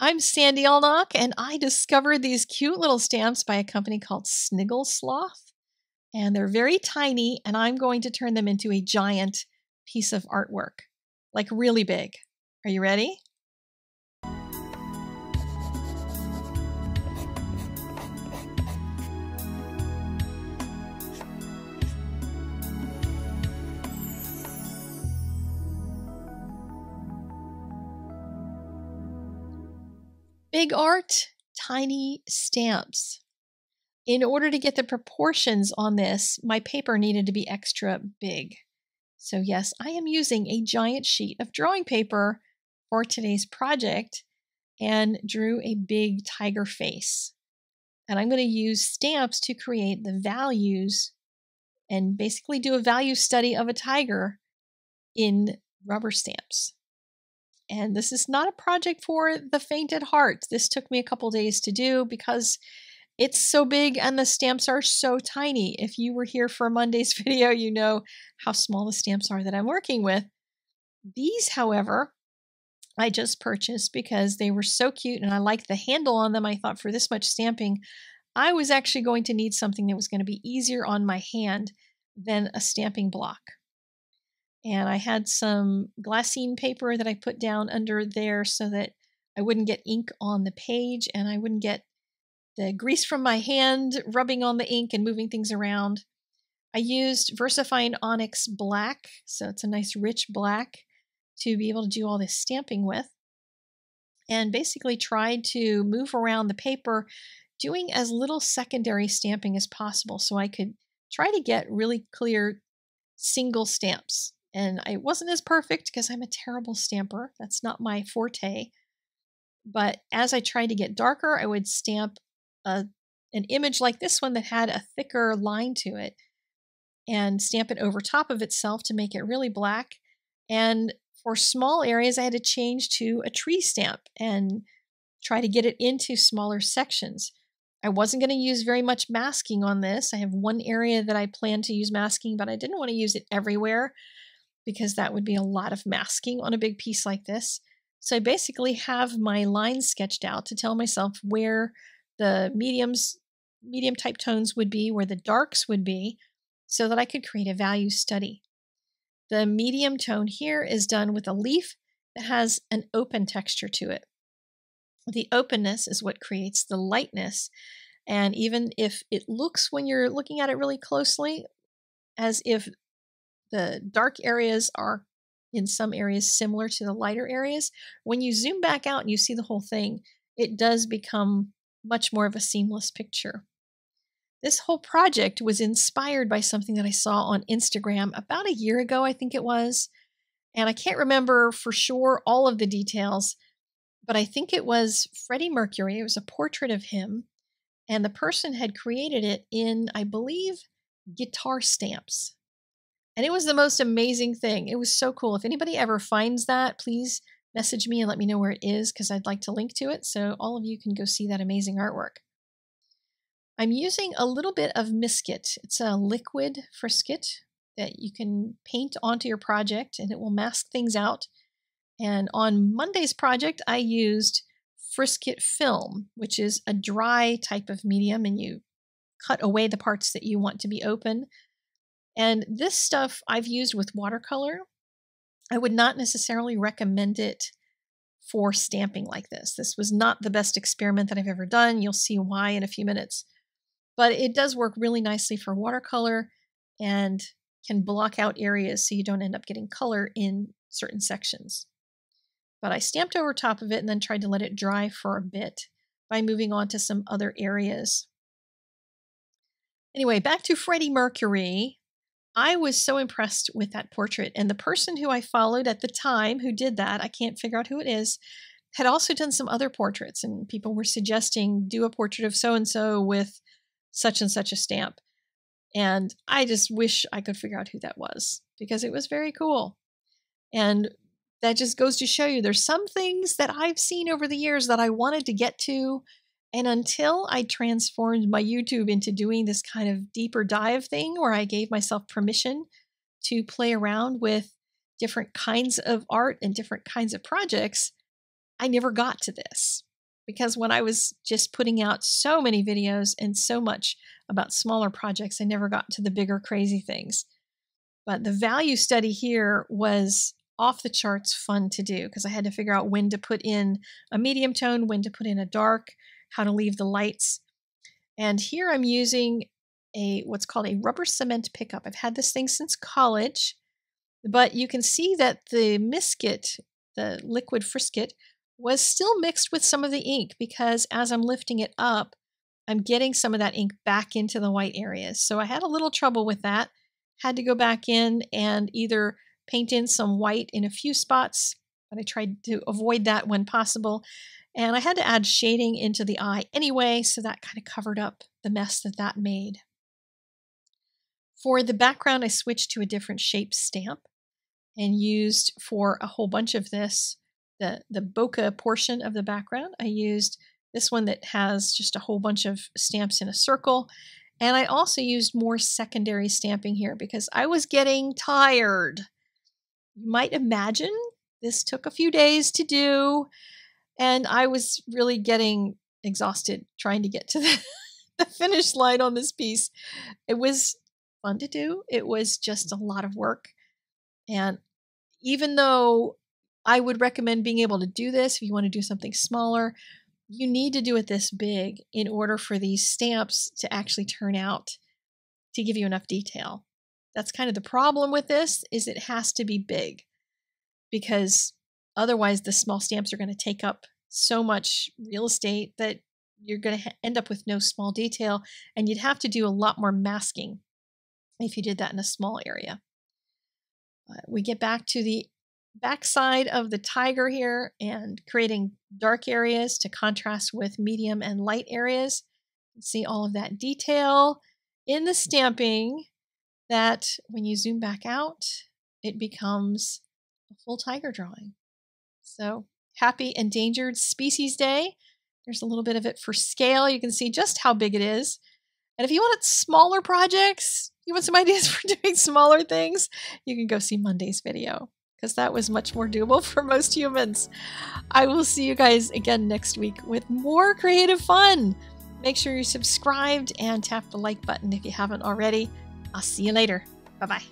I'm Sandy Allnock, and I discovered these cute little stamps by a company called Sniggle Sloth. And they're very tiny, and I'm going to turn them into a giant piece of artwork, like really big. Are you ready? Big art, tiny stamps. In order to get the proportions on this, my paper needed to be extra big. So yes, I am using a giant sheet of drawing paper for today's project and drew a big tiger face. And I'm going to use stamps to create the values and basically do a value study of a tiger in rubber stamps. And this is not a project for the faint at heart. This took me a couple days to do because it's so big and the stamps are so tiny. If you were here for Monday's video, you know how small the stamps are that I'm working with. These, however, I just purchased because they were so cute and I liked the handle on them. I thought for this much stamping, I was actually going to need something that was going to be easier on my hand than a stamping block. And I had some glassine paper that I put down under there so that I wouldn't get ink on the page and I wouldn't get the grease from my hand rubbing on the ink and moving things around. I used VersaFine Onyx Black, so it's a nice rich black to be able to do all this stamping with. And basically tried to move around the paper doing as little secondary stamping as possible so I could try to get really clear single stamps. And it wasn't as perfect because I'm a terrible stamper. That's not my forte. But as I tried to get darker, I would stamp an image like this one that had a thicker line to it and stamp it over top of itself to make it really black. And for small areas, I had to change to a tree stamp and try to get it into smaller sections. I wasn't going to use very much masking on this. I have one area that I planned to use masking, but I didn't want to use it everywhere, because that would be a lot of masking on a big piece like this. So I basically have my lines sketched out to tell myself where the medium type tones would be, where the darks would be, so that I could create a value study. The medium tone here is done with a leaf that has an open texture to it. The openness is what creates the lightness. And even if it looks, when you're looking at it really closely, as if the dark areas are in some areas similar to the lighter areas, when you zoom back out and you see the whole thing, it does become much more of a seamless picture. This whole project was inspired by something that I saw on Instagram about a year ago, I think it was. And I can't remember for sure all of the details, but I think it was Freddie Mercury. It was a portrait of him. And the person had created it in, I believe, guitar stamps. And it was the most amazing thing. It was so cool. If anybody ever finds that, please message me and let me know where it is because I'd like to link to it so all of you can go see that amazing artwork. I'm using a little bit of Misket. It's a liquid Frisket that you can paint onto your project and it will mask things out. And on Monday's project, I used Frisket film, which is a dry type of medium and you cut away the parts that you want to be open. And this stuff I've used with watercolor. I would not necessarily recommend it for stamping like this. This was not the best experiment that I've ever done. You'll see why in a few minutes. But it does work really nicely for watercolor and can block out areas so you don't end up getting color in certain sections. But I stamped over top of it and then tried to let it dry for a bit by moving on to some other areas. Anyway, back to Freddie Mercury. I was so impressed with that portrait, and the person who I followed at the time who did that, I can't figure out who it is, had also done some other portraits, and people were suggesting do a portrait of so-and-so with such and such a stamp. And I just wish I could figure out who that was because it was very cool. And that just goes to show you there's some things that I've seen over the years that I wanted to get to, and until I transformed my YouTube into doing this kind of deeper dive thing where I gave myself permission to play around with different kinds of art and different kinds of projects, I never got to this because when I was just putting out so many videos and so much about smaller projects, I never got to the bigger crazy things. But the value study here was off the charts fun to do because I had to figure out when to put in a medium tone, when to put in a dark, how to leave the lights. And here I'm using a what's called a rubber cement pickup. I've had this thing since college, but you can see that the Misket, the liquid Frisket, was still mixed with some of the ink because as I'm lifting it up, I'm getting some of that ink back into the white areas. So I had a little trouble with that. Had to go back in and either paint in some white in a few spots, but I tried to avoid that when possible. And I had to add shading into the eye anyway, so that kind of covered up the mess that that made. For the background, I switched to a different shape stamp and used for a whole bunch of this, the bokeh portion of the background. I used this one that has just a whole bunch of stamps in a circle. And I also used more secondary stamping here because I was getting tired. You might imagine this took a few days to do, and I was really getting exhausted trying to get to the finish line on this piece. It was fun to do. It was just a lot of work. And even though I would recommend being able to do this if you want to do something smaller, you need to do it this big in order for these stamps to actually turn out to give you enough detail. That's kind of the problem with this, is it has to be big because otherwise the small stamps are going to take up so much real estate that you're going to end up with no small detail, and you'd have to do a lot more masking if you did that in a small area. We get back to the backside of the tiger here and creating dark areas to contrast with medium and light areas. You can see all of that detail in the stamping that when you zoom back out, it becomes a full tiger drawing. So happy Endangered Species Day. There's a little bit of it for scale. You can see just how big it is. And if you want smaller projects, you want some ideas for doing smaller things, you can go see Monday's video, because that was much more doable for most humans. I will see you guys again next week with more creative fun. Make sure you're subscribed and tap the like button if you haven't already. I'll see you later. Bye-bye.